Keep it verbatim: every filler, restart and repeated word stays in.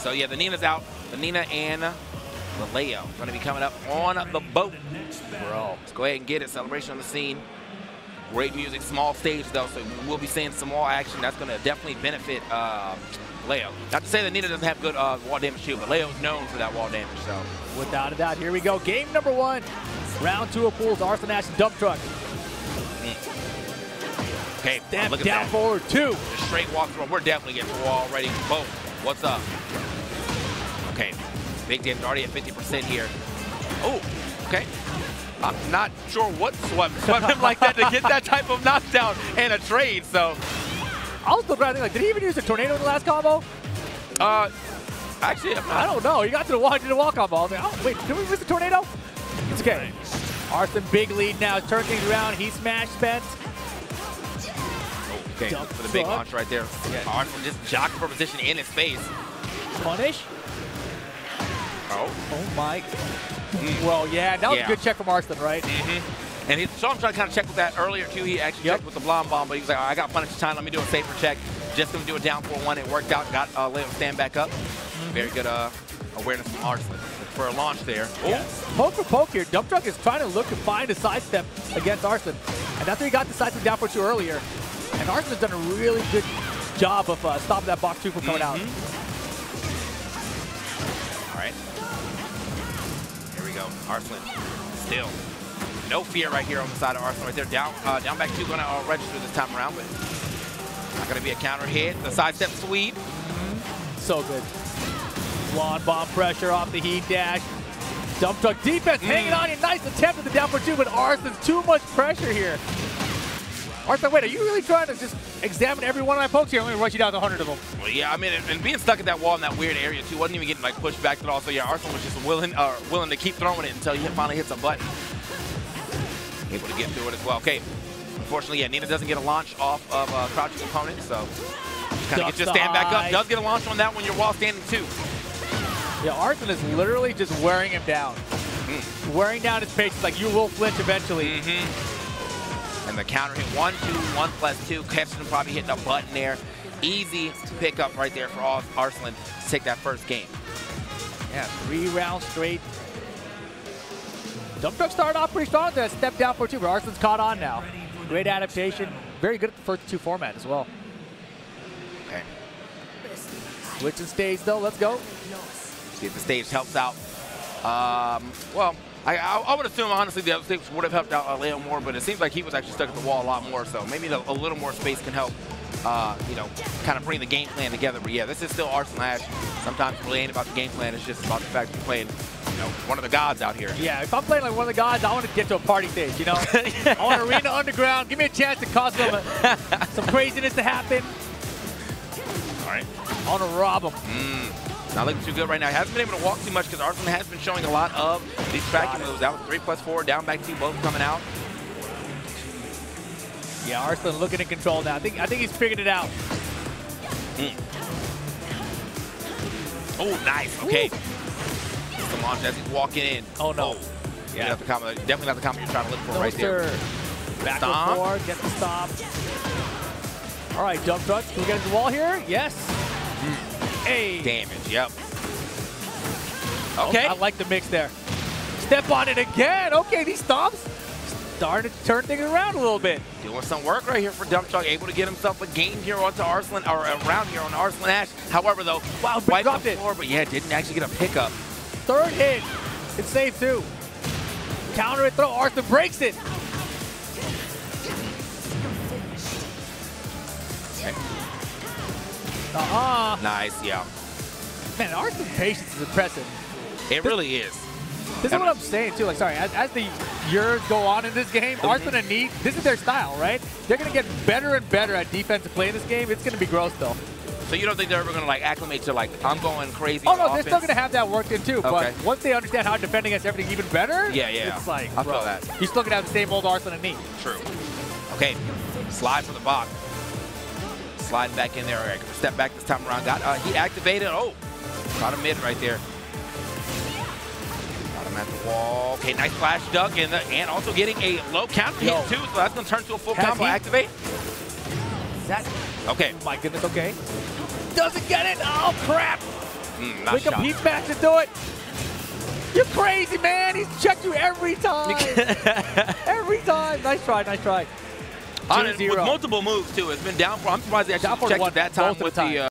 So yeah, the Nina's out. The Nina and the Leo going to be coming up on the boat. Bro, let's go ahead and get it. Celebration on the scene. Great music, small stage though, so we'll be seeing some more action. That's going to definitely benefit uh, Leo. Not to say that Nina doesn't have good uh, wall damage too, but Leo's known for that wall damage. So without a doubt, here we go. Game number one, round two of pools. Arslan Ash and Dump Truck. Mm. Okay, step down that. Forward two. Just straight walk through. We're definitely getting the wall already. Boom. What's up? Okay, big damage already at fifty percent here. Oh, okay. I'm not sure what swept him like that to get that type of knockdown and a trade, so. I was still trying to think, like, did he even use a tornado in the last combo? Uh, actually, I'm not. I don't know. He got to the wall, did a wall combo. I was like, oh, wait, did we use a tornado? It's okay. Arslan, big lead now. Turn things around. He smashed Spence. Okay, Dump for the big launch right there. Yeah. Arslan just jocked for position in his face. Punish. Oh. Oh, my. Mm. Well, yeah, that was yeah. a good check from Arslan, right? Mm-hmm. And he saw him trying to kind of check with that earlier, too. He actually yep. checked with the blonde bomb, but he was like, all right, I got punished time. Let me do a safer check. Just going to do a down four one. It worked out. Got uh, Leo stand back up. Mm-hmm. Very good uh, awareness from Arslan for a launch there. Yeah. Poke for poke here. Dump Truck is trying to look to find a sidestep against Arslan. And after he got the sidestep down for two earlier, and Arslan's done a really good job of uh, stopping that box two from coming mm-hmm. out. Arslan still no fear right here on the side of Arslan right there. Down uh, down back two going to uh, register this time around, but not going to be a counter hit. The sidestep sweep. So good. Blonde bomb pressure off the heat dash. Dump Truck defense mm. hanging on you. Nice attempt at the down for two, but Arslan's too much pressure here. Arslan, wait, are you really trying to just examine every one of my pokes here? I'm going to rush you down to a hundred of them. Well, yeah, I mean, and being stuck at that wall in that weird area, too, wasn't even getting, like, pushed back at all. So, yeah, Arslan was just willing uh, willing to keep throwing it until he finally hits a button. Able to get through it as well. Okay, unfortunately, yeah, Nina doesn't get a launch off of uh, crouching opponent, so kind of gets your stand back up. Does get a launch on that when you're wall standing, too. Yeah, Arslan is literally just wearing him down. Mm. Wearing down his patience, like, you will flinch eventually. Mm-hmm. And the counter hit one, two, one plus two. Kevson probably hitting a button there. Easy pickup right there for Arslan to take that first game. Yeah, three rounds straight. Dump Truck started off pretty strong. That step down for two, but Arslan's caught on now. Great adaptation. Very good at the first two format as well. Okay. Switching stage though. Let's go. See if the stage helps out. Um, well. I, I, I would assume, honestly, the other stages would have helped out uh, Leo more, but it seems like he was actually stuck at the wall a lot more, so maybe the, a little more space can help, uh, you know, kind of bring the game plan together. But yeah, this is still Arslan Ash. Sometimes it really ain't about the game plan, it's just about the fact you're playing, you know, one of the gods out here. Yeah, if I'm playing like one of the gods, I want to get to a party stage, you know? I want Arena Underground, give me a chance to cause some, some craziness to happen. All right. I want to rob him. Mm. Not looking too good right now. He hasn't been able to walk too much because Arslan has been showing a lot of these tracking moves. That was three plus four, down back two, both coming out. Yeah, Arslan looking to control now. I think I think he's figured it out. Mm. Oh, nice. Okay. Just the launch as he's walking in. Oh no. Oh. Yeah. Not the combo. Definitely not the combo you're trying to look for no, right sir. There. Back stomp. Forward, get the stop. All right, Dump Truck. Can we get into the wall here? Yes. Mm. Hey. Damage, yep. Okay. Oh, I like the mix there. Step on it again. Okay, these stomps starting to turn things around a little bit. Doing some work right here for Dump Truck. Able to get himself a gain here onto Arslan, or around here on Arslan Ash. However, though, wow, wiped dropped the floor, it. But yeah, didn't actually get a pickup. Third hit. It's safe, too. Counter it, throw. Arslan breaks it. Okay. Uh-huh. Nice, yeah. Man, Arslan's patience is impressive. It this, really is. This is what I'm saying, too. Like, sorry, as, as the years go on in this game, mm-hmm. Arslan and Nina, this is their style, right? They're going to get better and better at defensive play in this game. It's going to be gross, though. So you don't think they're ever going to, like, acclimate to, like, I'm going crazy? Oh, no, offense. They're still going to have that worked in, too. Okay. But once they understand how to defend against everything even better, yeah, yeah. It's like, I feel that. You're still going to have the same old Arslan and Nina. True. Okay, slide for the box. Sliding back in there. Step back this time around. Got uh, he activated. Oh, got a mid right there. Got him at the wall. Okay, nice flash duck and the, and also getting a low counter hit too. So that's gonna turn to a full combo. Activate. Is that okay? Oh my goodness. Okay. Doesn't get it. Oh crap. Mm, nice Pick up heat back to do it. You're crazy, man. He's checked you every time. Every time. Nice try, nice try. With multiple moves, too. It's been down for, I'm surprised they actually checked that time with the... Uh,